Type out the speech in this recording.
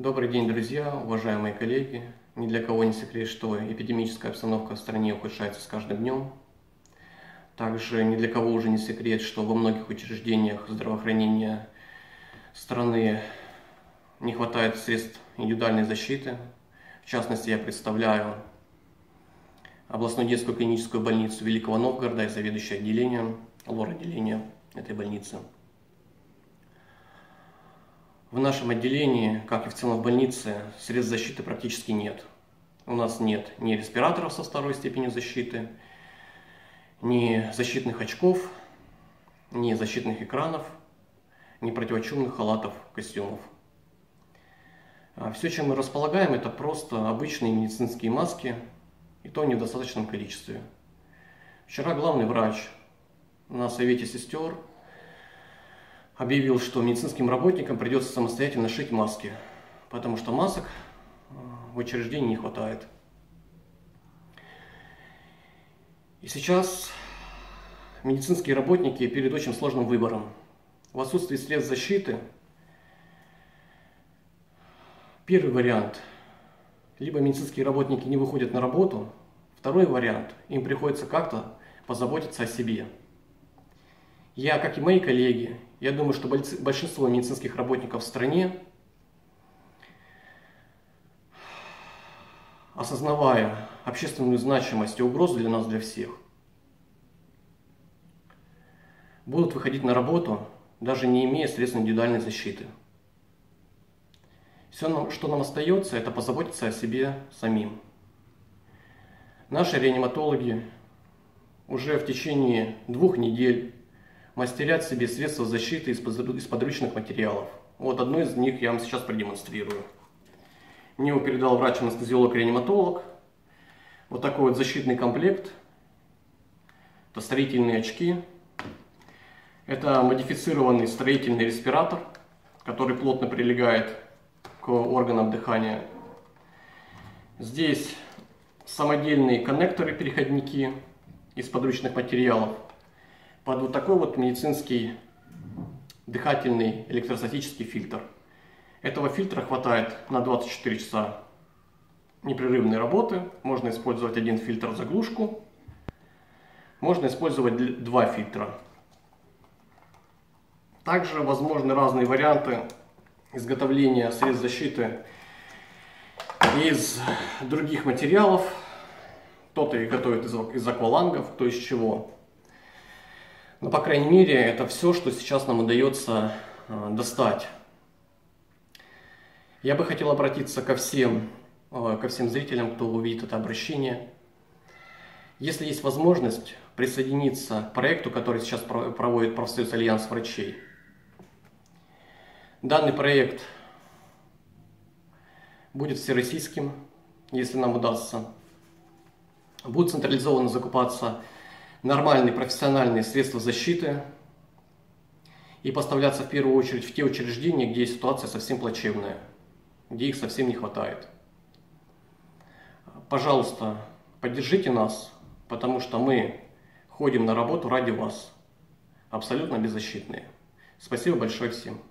Добрый день, друзья, уважаемые коллеги. Ни для кого не секрет, что эпидемическая обстановка в стране ухудшается с каждым днем. Также ни для кого уже не секрет, что во многих учреждениях здравоохранения страны не хватает средств индивидуальной защиты. В частности, я представляю областную детскую клиническую больницу Великого Новгорода и заведующее отделением, лор-отделение этой больницы. В нашем отделении, как и в целом в больнице, средств защиты практически нет. У нас нет ни респираторов со второй степенью защиты, ни защитных очков, ни защитных экранов, ни противочумных халатов, костюмов. Все, чем мы располагаем, это просто обычные медицинские маски, и то не в достаточном количестве. Вчера главный врач на совете сестер объявил, что медицинским работникам придется самостоятельно шить маски, потому что масок в учреждении не хватает. И сейчас медицинские работники перед очень сложным выбором. В отсутствии средств защиты первый вариант: либо медицинские работники не выходят на работу, второй вариант: им приходится как-то позаботиться о себе. Я, как и мои коллеги, я думаю, что большинство медицинских работников в стране, осознавая общественную значимость и угрозу для нас, для всех, будут выходить на работу, даже не имея средств индивидуальной защиты. Все, что нам остается, это позаботиться о себе самим. Наши реаниматологи уже в течение 2 недель мастерят себе средства защиты из подручных материалов. Вот одно из них я вам сейчас продемонстрирую. Мне его передал врач-анестезиолог-реаниматолог. Вот такой вот защитный комплект. Это строительные очки. Это модифицированный строительный респиратор, который плотно прилегает к органам дыхания. Здесь самодельные коннекторы-переходники из подручных материалов. Под вот такой вот медицинский дыхательный электростатический фильтр. Этого фильтра хватает на 24 часа непрерывной работы. Можно использовать один фильтр в заглушку. Можно использовать 2 фильтра. Также возможны разные варианты изготовления средств защиты из других материалов. Кто-то их готовит из аквалангов, кто из чего. Но, по крайней мере, это все, что сейчас нам удается достать. Я бы хотел обратиться ко всем зрителям, кто увидит это обращение. Если есть возможность, присоединиться к проекту, который сейчас проводит профсоюз «Альянс врачей». Данный проект будет всероссийским, если нам удастся. Будут централизованно закупаться нормальные профессиональные средства защиты и поставляться в первую очередь в те учреждения, где ситуация совсем плачевная, где их совсем не хватает. Пожалуйста, поддержите нас, потому что мы ходим на работу ради вас, абсолютно беззащитные. Спасибо большое всем.